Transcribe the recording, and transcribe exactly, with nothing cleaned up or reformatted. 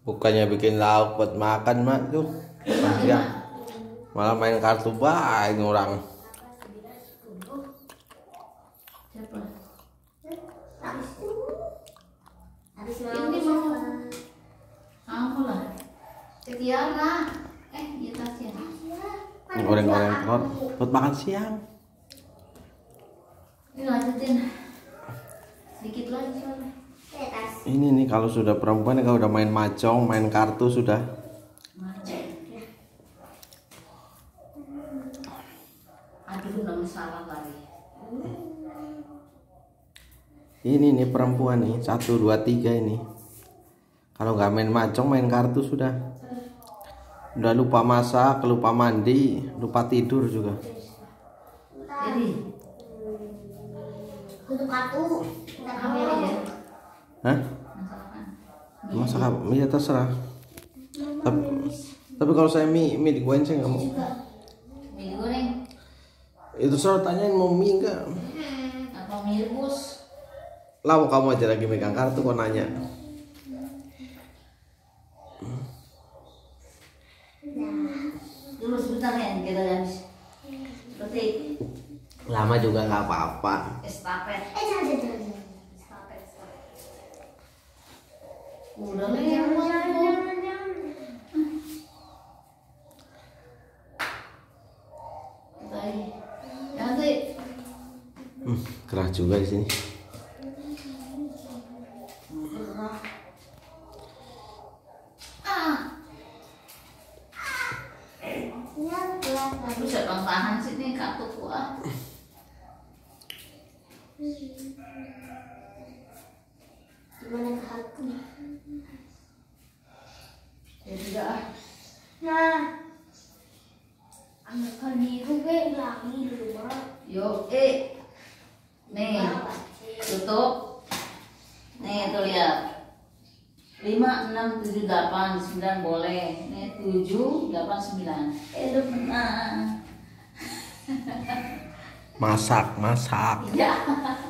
Bukannya bikin lauk buat makan mak tuh, ya. Malah main kartu baik orang. Ini mau aku lah. Tiara, eh iya tasnya. Goreng-goreng kok buat makan siang. Ini lanjutin. Sedikit lagi soalnya. Ini nih kalau sudah perempuan kalau udah main macong, main kartu sudah. Aduh, nggak masalah kali. Ini nih perempuan nih satu dua tiga ini. Kalau nggak main macong, main kartu sudah. Udah lupa masak, lupa mandi, lupa tidur juga. Jadi untuk kartu, kita ambil aja. Hah? Masak apa? Mie terserah. Tapi, tapi kalau saya mie, mie digoreng saya nggak mau. Mie digoreng. Itu saya tanyain mau mie nggak? Apa mie rebus? Lah, kamu aja lagi megang kartu kok nanya. Dulu sebentar ya, kita habis. Seperti lama juga nggak apa-apa. Estafet. Eh jangan jangan. Udah lewat. Baik. Nanti. Hmm, keras juga di sini. Ah. Ya, aku sedang tahan sini kartuku ah. Gimana kartunya? Ya tidak ah. Nah. Ambil kali itu be lagi dulu mah. Yo, eh. Nih. Tutup. Nih tuh lihat. lima enam tujuh delapan sembilan boleh. Nih tujuh delapan sembilan. Eh lu menang. Masak, masak. Iya.